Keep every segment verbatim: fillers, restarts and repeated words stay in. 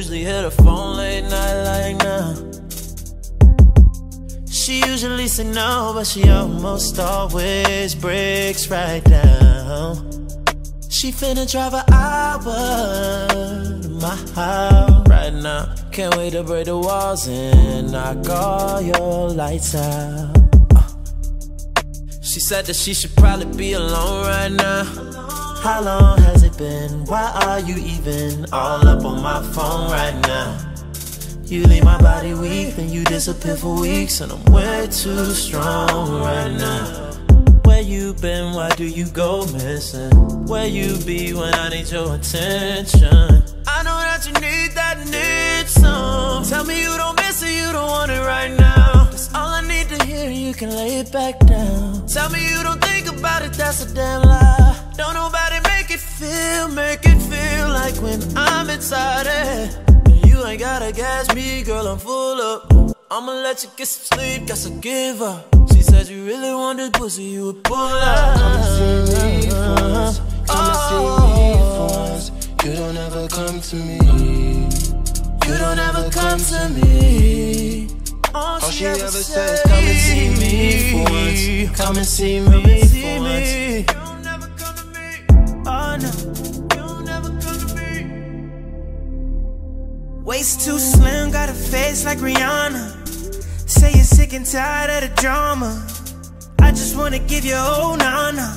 Usually hit her phone late night like now. She usually say no, but she almost always breaks right down. She finna drive an hour to my house right now. Can't wait to break the walls and knock all your lights out. uh. She said that she should probably be alone right now. How long has it been? Why are you even all up on my phone right now? You leave my body weak, then you disappear for weeks, and I'm way too strong right now. Where you been? Why do you go missing? Where you be when I need your attention? I know that you need that, need some. Tell me you don't miss it, you don't want it right now. That's all I need to hear, you can lay it back down. Tell me you don't think about it, that's a damn lie. Don't nobody make it feel, make it feel like when I'm inside it. And you ain't gotta gas me, girl, I'm full up. I'ma let you get some sleep, got to give up. She said you really want this pussy, you would pull up. Come and see me for us, come and see me for us. You don't ever come to me, you don't ever come to me. All she ever says, come and see me for us, come and see me for us. You don't ever come to me, oh no, you don't ever come to me. Waist too slim, got a face like Rihanna. Say you're sick and tired of the drama. I just wanna give you oh nana.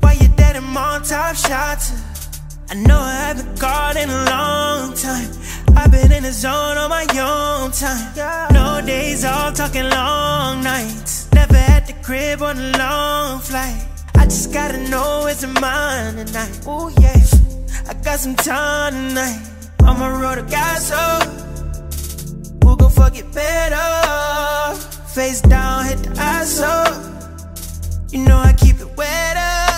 Why you dead and mom top shots? I know I haven't called in a long time. I've been in the zone on my own time. No days, all talking long nights. Never at the crib on a long flight. I just gotta know it's in mine tonight. Oh yeah, I got some time tonight. I'ma roll the gas up. Who gon' fuck it better? Face down, hit the ass up. You know I keep it wet up.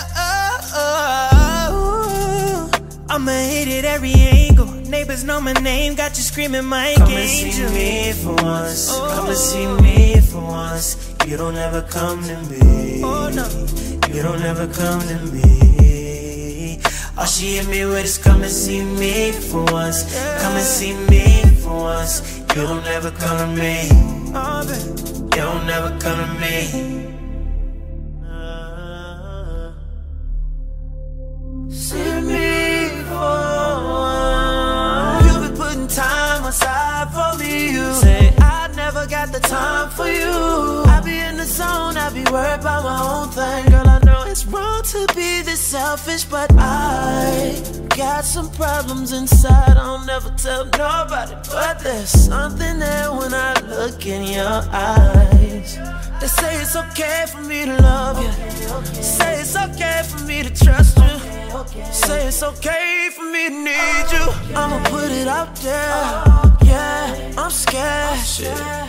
I'ma hit it every angle. Neighbors know my name, got you screaming Mike Angel. Come and see me for once, oh. Come and see me for once. You don't ever come to me, oh no. You don't ever come to me. All she hit me with is come and see me for once, yeah. Come and see me for once. You don't ever come to me, oh, you don't ever come to me. uh, See me for. You've been putting time aside for me, you say I never got the time for you. I be in the zone, I be worried about my own thing. Girl, I know it's wrong to be this selfish, but I got some problems inside, I'll never tell nobody. But there's something there when I look in your eyes. They say it's okay for me to love you, say it's okay for me to trust you, say it's okay for me to need you. I'ma put it out there, yeah, I'm scared.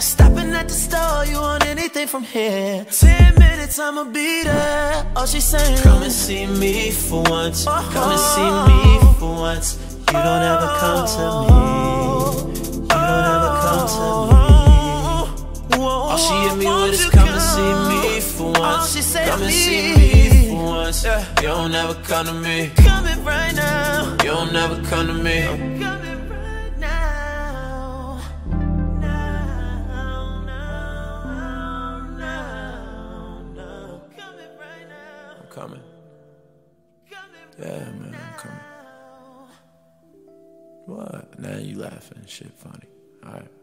Stopping at the store, you want anything from here? Ten minutes, I'ma be there. All she's saying, come and see me for once, come and see me for once. You don't ever come to me, you don't ever come to me. All she hit me with is come and see me for once, come and see me for once. You don't ever come to me, coming right now. You don't ever come to me, I'm coming right now. Now, now, now, now. I'm coming right now. I'm coming. Yeah, man, I'm coming. What? Now you laughing. Shit funny. All right.